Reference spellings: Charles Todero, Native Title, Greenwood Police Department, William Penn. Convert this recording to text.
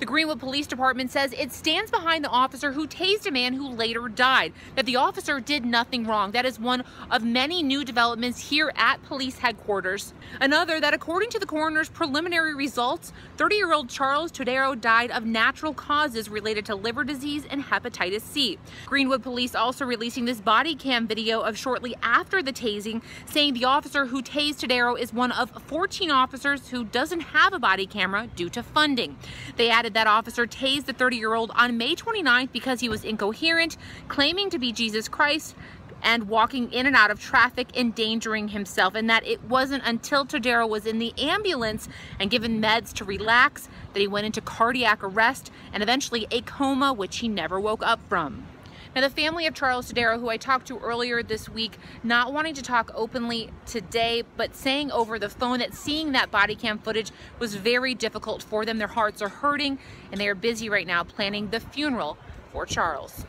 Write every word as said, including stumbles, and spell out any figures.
The Greenwood Police Department says it stands behind the officer who tased a man who later died, that the officer did nothing wrong. That is one of many new developments here at police headquarters. Another, that according to the coroner's preliminary results, thirty-year-old Charles Todero died of natural causes related to liver disease and hepatitis C. Greenwood Police also releasing this body cam video of shortly after the tasing, saying the officer who tased Todero is one of fourteen officers who doesn't have a body camera due to funding. They added that officer tased the thirty-year-old on May twenty-ninth because he was incoherent, claiming to be Jesus Christ, and walking in and out of traffic, endangering himself, and that it wasn't until Todero was in the ambulance and given meds to relax that he went into cardiac arrest and eventually a coma, which he never woke up from. Now, the family of Charles Todero, who I talked to earlier this week, not wanting to talk openly today, but saying over the phone that seeing that body cam footage was very difficult for them. Their hearts are hurting, and they are busy right now planning the funeral for Charles.